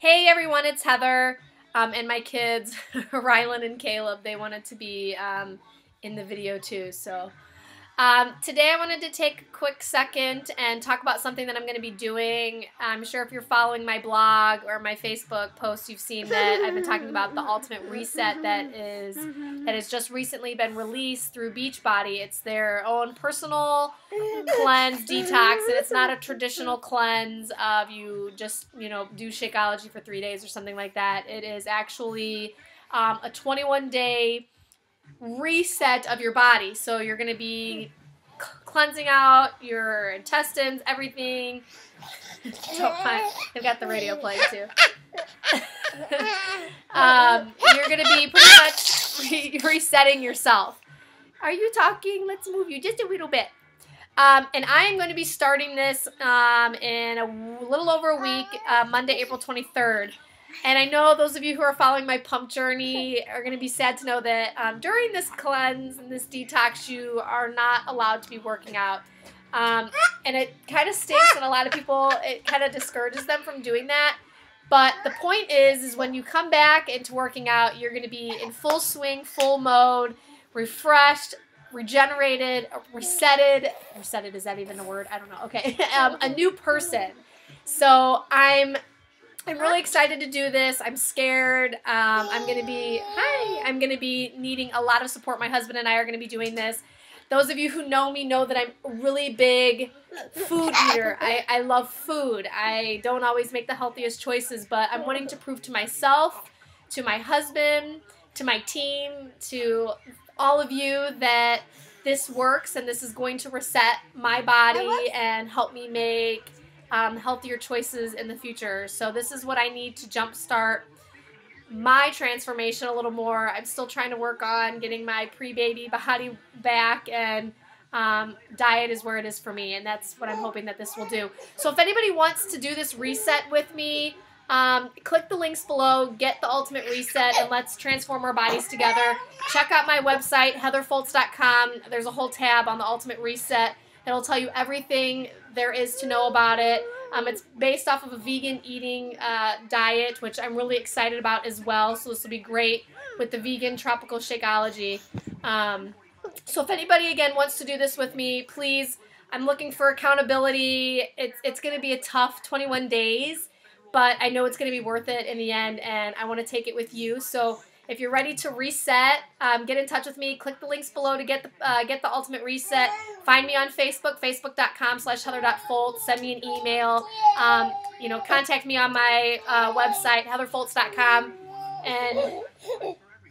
Hey everyone, it's Heather and my kids, Rylan and Caleb. They wanted to be in the video too. So today I wanted to take a quick second and talk about something that I'm going to be doing. I'm sure if you're following my blog or my Facebook posts, you've seen that I've been talking about the Ultimate Reset that has just recently been released through Beachbody. It's their own personal cleanse detox, and it's not a traditional cleanse of you just, you know, do Shakeology for 3 days or something like that. It is actually a 21-day reset of your body. So you're going to be cleansing out your intestines, everything. Don't mind. They've got the radio playing too. You're going to be pretty much resetting yourself. Are you talking? Let's move you just a little bit. And I am going to be starting this in a little over a week, Monday, April 23rd. And I know those of you who are following my pump journey are going to be sad to know that during this cleanse and this detox, you are not allowed to be working out. And it kind of stinks, and a lot of people, it kind of discourages them from doing that. But the point is when you come back into working out, you're going to be in full swing, full mode, refreshed, regenerated, resetted. Resetted, is that even a word? I don't know. Okay. A new person. So I'm really excited to do this. I'm scared. I'm going to be needing a lot of support. My husband and I are going to be doing this. Those of you who know me know that I'm a really big food eater. I love food. I don't always make the healthiest choices, but I'm wanting to prove to myself, to my husband, to my team, to all of you that this works and this is going to reset my body and help me make healthier choices in the future. So this is what I need to jumpstart my transformation a little more. I'm still trying to work on getting my pre-baby body back, and diet is where it is for me, and that's what I'm hoping that this will do. So if anybody wants to do this reset with me, click the links below, get the Ultimate Reset, and let's transform our bodies together. Check out my website, heatherfoltz.com. There's a whole tab on the Ultimate Reset. It'll tell you everything there is to know about it. It's based off of a vegan eating diet, which I'm really excited about as well. So this will be great with the vegan tropical Shakeology. So if anybody, again, wants to do this with me, please, I'm looking for accountability. It's going to be a tough 21 days, but I know it's going to be worth it in the end, and I want to take it with you. So if you're ready to reset, get in touch with me. Click the links below to get the Ultimate Reset. Find me on Facebook, facebook.com/heather.foltz. Send me an email. You know, contact me on my website, heatherfoltz.com. And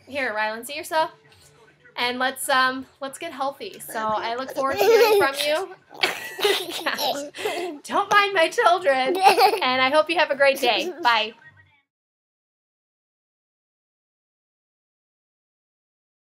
here, Rylan, see yourself. And let's get healthy. So I look forward to hearing from you. Don't mind my children. And I hope you have a great day. Bye.